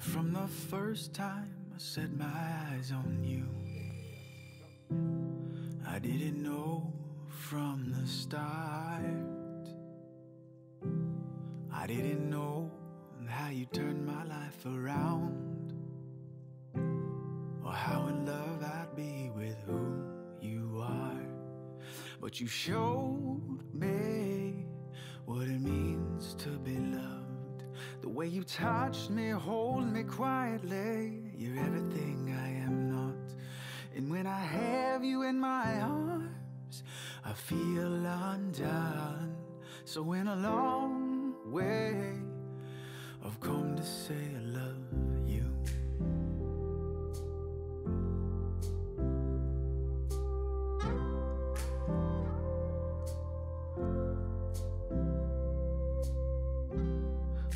From the first time I set my eyes on you, I didn't know from the start. I didn't know how you turned my life around, or how in love I'd be with who you are. But you showed me what it means to be loved. The way you touched me, hold me quietly. You're everything I am not. And when I have you in my arms, I feel undone. So in a long way, I've come to say I love you.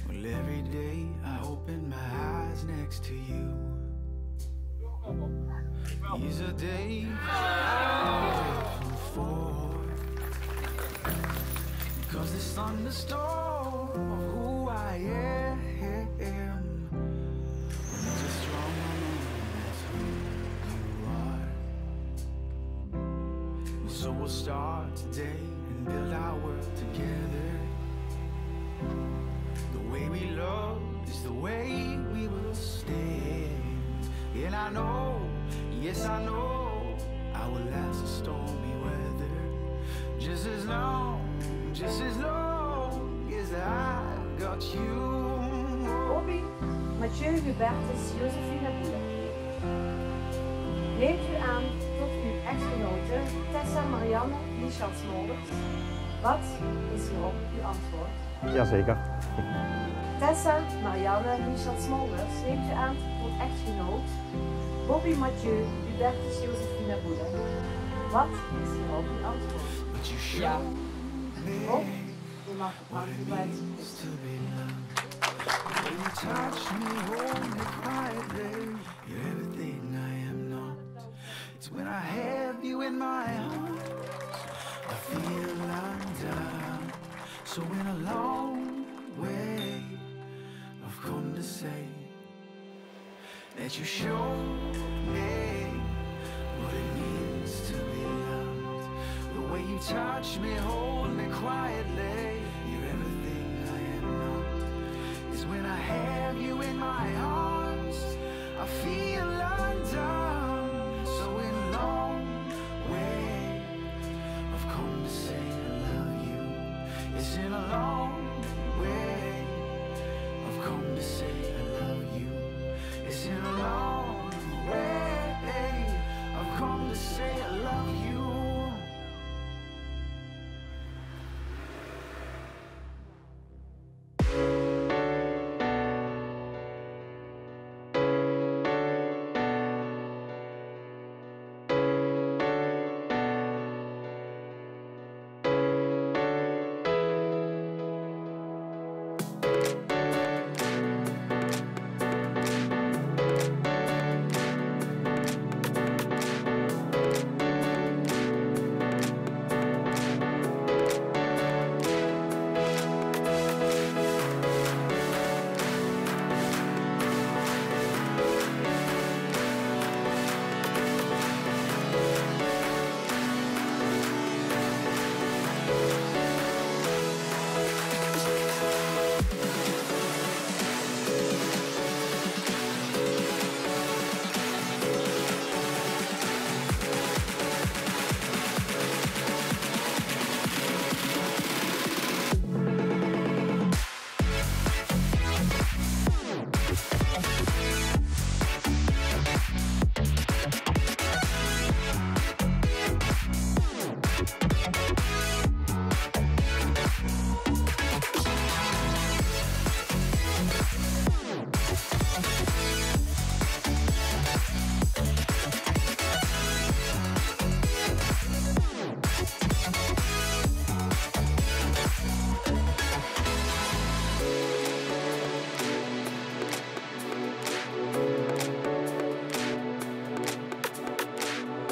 Well, every day I open my eyes next to you. These are days I'm grateful for, because this thunderstorm of who I am, so we'll start today and build our world together. The way we love is the way we will stand. And I know, yes I know, I will last the stormy weather. Just as long as I got you. Obi, Mathieu Hubertus, Jozefie Nabila. Neemt u aan tot uw echtgenote Tessa Marianne Richard Smolders. Wat is hierop uw antwoord? Jazeker. Tessa Marianne Richard Smolders neemt u aan tot echtgenoot Bobby Mathieu Hubertus Jozefie Nabila. Wat is hierop uw antwoord? Ja. Bob, je mag de hand gebruiken. When you touch me, hold me quietly. You're everything I am not. It's when I have you in my heart, I feel undone. So in a long way, I've come to say that you showed me what it means to be loved. The way you touch me, hold me quietly. You're everything I am not. When I had